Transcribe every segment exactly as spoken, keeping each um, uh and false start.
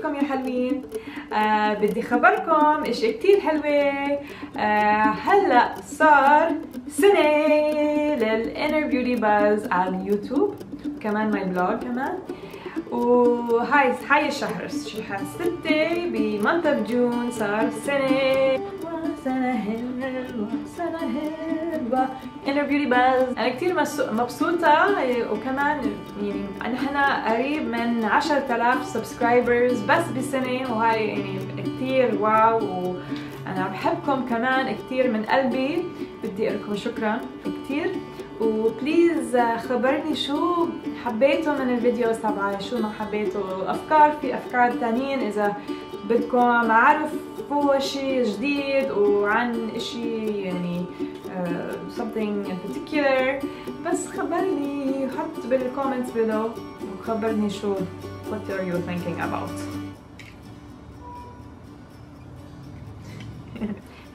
كيفكم يا حلوين؟ آه بدي خبركم اشي كتير حلوة. آه هلا صار سنة للانر بيوتي باز على اليوتيوب، كمان ماي بلوج كمان، وهاي هاي الشهر شهر ستة بمنت اوف جون صار سنة سنة حلوة سنة حلوة انر بيوتي باز. أنا كتير مبسوطة، وكمان يعني نحن قريب من عشرة آلاف سبسكرايبرز بس بسنة، وهاي يعني كتير واو، وأنا بحبكم كمان كتير من قلبي، بدي أقول لكم شكرا كتير. وبليز خبرني شو حبيتوا من الفيديوز تبعي، شو ما حبيتوا، أفكار في أفكار تانيين إذا بدكم أعرف هو شيء جديد وعن شيء يعني uh, something in particular، بس خبرني، حط بالكومنتس below وخبرني شو what are you thinking about.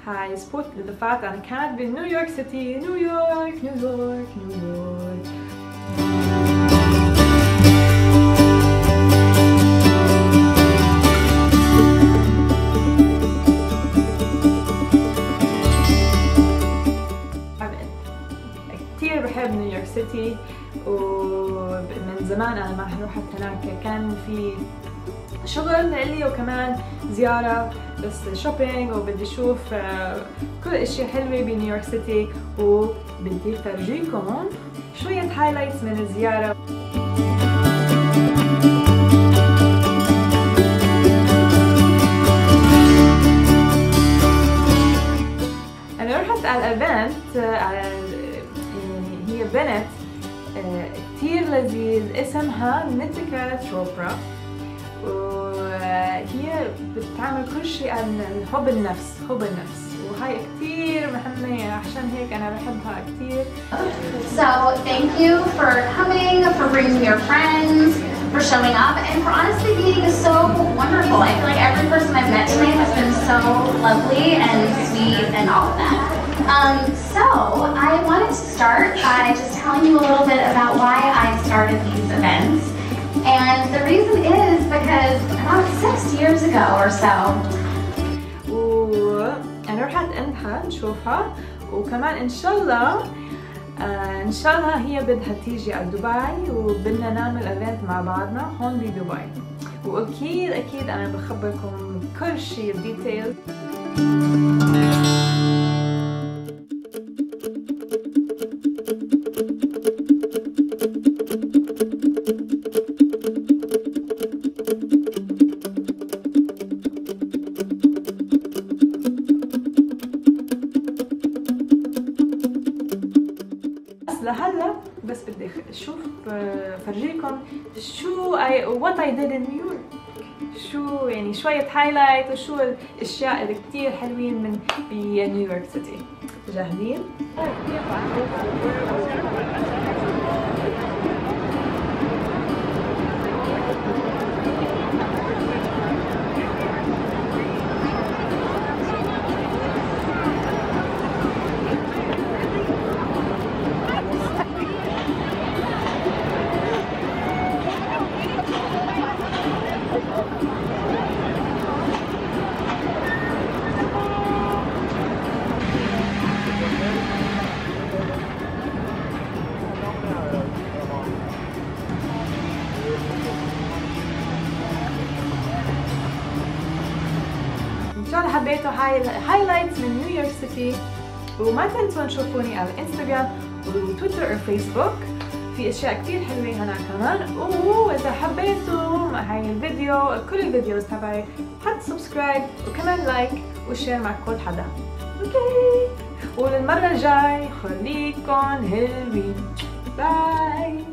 هاي سبوت اللي دفعت أنا كانت بنيويورك سيتي، نيويورك نيويورك نيويورك. بحب نيويورك سيتي، ومن زمان انا ما رحت هناك، كان في شغل لي وكمان زياره بس شوبينج، وبدي اشوف كل اشي حلوه بنيويورك سيتي، وبدي فرجيكم شويه هايلايتس من الزياره. انا رحت على الايفنت، على بنت كتير لذيذ اسمها نيتيكا تشوبرا، وهي بتعمل كل شيء عن حب النفس، حب النفس، وهي كتير مهمة، عشان هيك أنا بحبها كتير. So thank you for coming, for bringing your friends, for showing up, and for honestly being so wonderful. I feel like every person I've met tonight has been so lovely and sweet and all of that. Um, so I wanted to start by just telling you a little bit about why I started these events, and the reason is because about six years ago or so. وأنا رحت عندها نشوفها، وكمان إن شاء الله آه إن شاء الله هي بدها تيجي على دبي، وبدنا نعمل إيفنت مع بعضنا هون بدبي، وأكيد أكيد أنا بخبركم كل شيء بالديتيل. لهلا بس بدي اشوف فرجيكم شو اي وات اي ديد ان نيويورك، شو يعني شويه هايلايت وشو الاشياء اللي كثير حلوين من بنيويورك سيتي. جاهزين؟ حبيتوا هاي الهايلايتس من نيويورك سيتي، وما تنسوا تشوفوني على انستغرام وتويتر وفيسبوك، في اشياء كتير حلوه هناك كمان. واذا حبيتوا هاي الفيديو كل الفيديوز تبعي حط سبسكرايب وكمان لايك وشير مع كل حدا. اوكي، وللمره الجاي خليكن حلوين، باي.